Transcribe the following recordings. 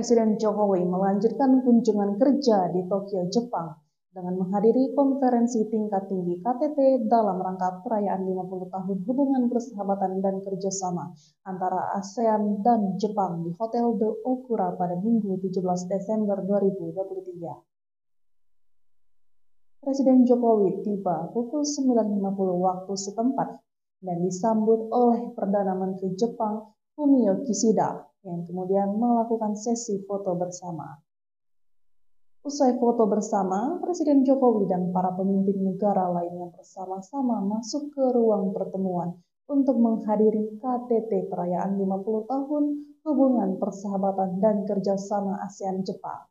Presiden Jokowi melanjutkan kunjungan kerja di Tokyo, Jepang dengan menghadiri konferensi tingkat tinggi KTT dalam rangka perayaan 50 tahun hubungan persahabatan dan kerjasama antara ASEAN dan Jepang di Hotel De Okura pada Minggu 17 Desember 2023. Presiden Jokowi tiba pukul 9.50 waktu setempat dan disambut oleh Perdana Menteri Jepang Fumio Kishida, yang kemudian melakukan sesi foto bersama. Usai foto bersama, Presiden Jokowi dan para pemimpin negara lainnya bersama-sama masuk ke ruang pertemuan untuk menghadiri KTT perayaan 50 tahun hubungan persahabatan dan kerjasama ASEAN-Jepang.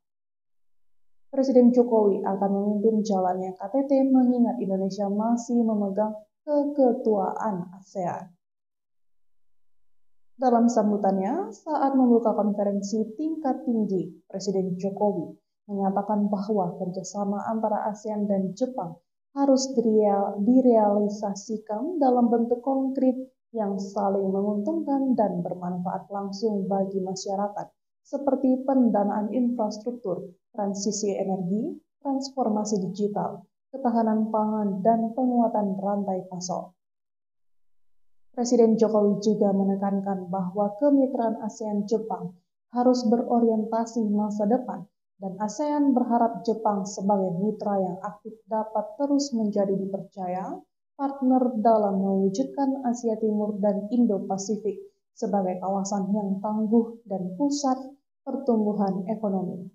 Presiden Jokowi akan memimpin jalannya KTT mengingat Indonesia masih memegang keketuaan ASEAN. Dalam sambutannya, saat membuka konferensi tingkat tinggi, Presiden Jokowi menyatakan bahwa kerjasama antara ASEAN dan Jepang harus direalisasikan dalam bentuk konkret yang saling menguntungkan dan bermanfaat langsung bagi masyarakat, seperti pendanaan infrastruktur, transisi energi, transformasi digital, ketahanan pangan, dan penguatan rantai pasok. Presiden Jokowi juga menekankan bahwa kemitraan ASEAN-Jepang harus berorientasi masa depan dan ASEAN berharap Jepang sebagai mitra yang aktif dapat terus menjadi dipercaya partner dalam mewujudkan Asia Timur dan Indo-Pasifik sebagai kawasan yang tangguh dan pusat pertumbuhan ekonomi.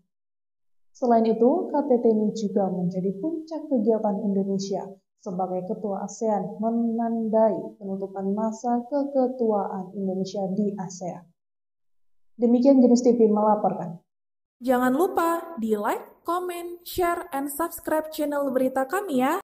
Selain itu, KTT ini juga menjadi puncak kegiatan Indonesia sebagai ketua ASEAN menandai penutupan masa keketuaan Indonesia di ASEAN. Demikian GENEWS TV melaporkan. Jangan lupa di like, comment, share, and subscribe channel berita kami ya.